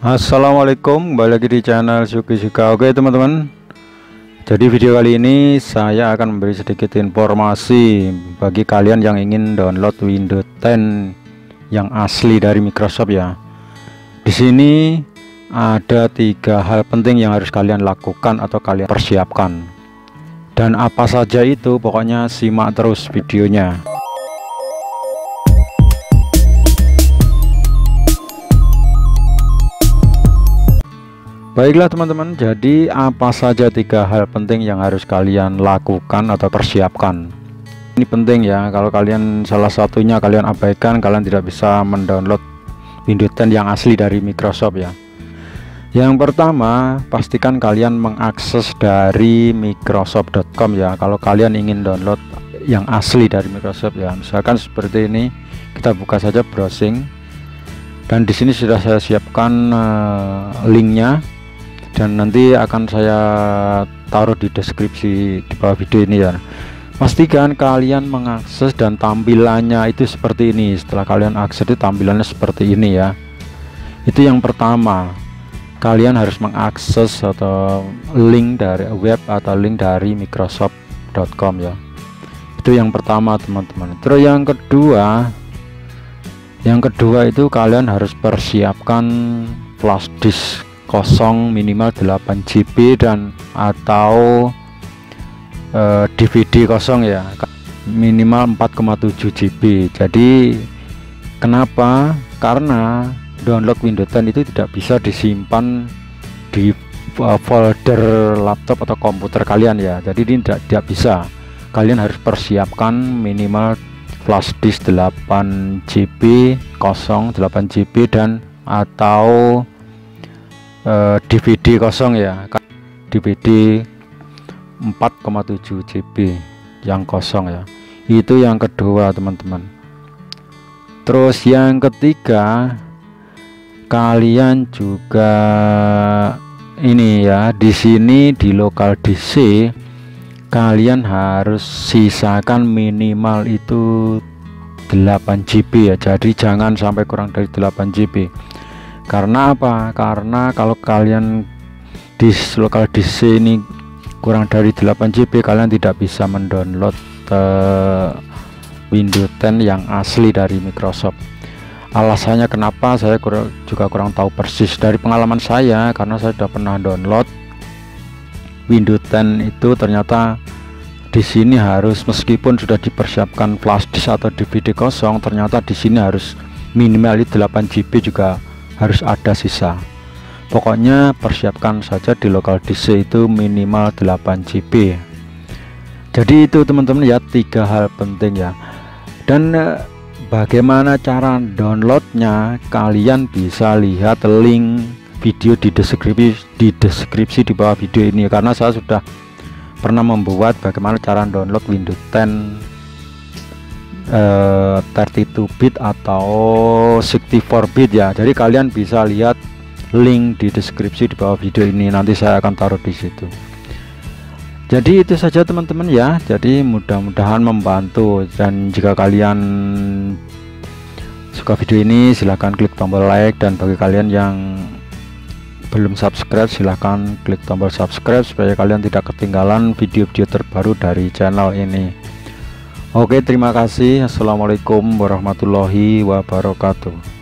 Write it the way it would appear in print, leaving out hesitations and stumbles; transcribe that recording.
Assalamualaikum, kembali lagi di channel Suki Suka. Oke teman-teman, jadi video kali ini saya akan memberi sedikit informasi bagi kalian yang ingin download Windows 10 yang asli dari Microsoft ya. Di sini ada 3 hal penting yang harus kalian lakukan atau kalian persiapkan. Dan apa saja itu, pokoknya simak terus videonya. Baiklah teman-teman, jadi apa saja 3 hal penting yang harus kalian lakukan atau persiapkan. Ini penting ya, kalau kalian salah satunya kalian abaikan, kalian tidak bisa mendownload Windows 10 yang asli dari Microsoft ya. Yang pertama, pastikan kalian mengakses dari microsoft.com ya, kalau kalian ingin download yang asli dari Microsoft ya. Misalkan seperti ini, kita buka saja browsing, dan di sini sudah saya siapkan linknya, dan nanti akan saya taruh di deskripsi di bawah video ini ya. Pastikan kalian mengakses dan tampilannya itu seperti ini. Setelah kalian akses itu tampilannya seperti ini ya. Itu yang pertama, kalian harus mengakses atau link dari web atau link dari microsoft.com ya. Itu yang pertama teman-teman. Terus yang kedua itu kalian harus persiapkan flash disk kosong minimal 8 GB dan atau DVD kosong ya, minimal 4,7 GB. Jadi kenapa? Karena download Windows 10 itu tidak bisa disimpan di folder laptop atau komputer kalian ya. Jadi ini tidak bisa. Kalian harus persiapkan minimal flash disk 8 GB kosong, 8 GB dan atau DVD kosong ya, DVD 4,7 GB yang kosong ya. Itu yang kedua teman-teman. Terus yang ketiga, kalian juga ini ya, di sini di local DC kalian harus sisakan minimal itu 8 GB ya. Jadi jangan sampai kurang dari 8 GB. Karena apa? Karena kalau kalian di local disk ini kurang dari 8 GB, kalian tidak bisa mendownload Windows 10 yang asli dari Microsoft. Alasannya kenapa, saya juga kurang tahu persis. Dari pengalaman saya, karena saya sudah pernah download Windows 10 itu, ternyata di sini harus, meskipun sudah dipersiapkan flash disk atau DVD kosong, ternyata di sini harus minimal 8 GB juga harus ada sisa. Pokoknya persiapkan saja di local disk itu minimal 8 GB. Jadi itu teman-teman ya, 3 hal penting ya. Dan bagaimana cara downloadnya, kalian bisa lihat link video di deskripsi di bawah video ini, karena saya sudah pernah membuat bagaimana cara download Windows 10 32 bit atau 64 bit ya. Jadi kalian bisa lihat link di deskripsi di bawah video ini, nanti saya akan taruh di situ. Jadi itu saja teman-teman ya. Jadi mudah-mudahan membantu, dan jika kalian suka video ini silahkan klik tombol like, dan bagi kalian yang belum subscribe silahkan klik tombol subscribe supaya kalian tidak ketinggalan video-video terbaru dari channel ini. Oke, terima kasih. Assalamualaikum warahmatullahi wabarakatuh.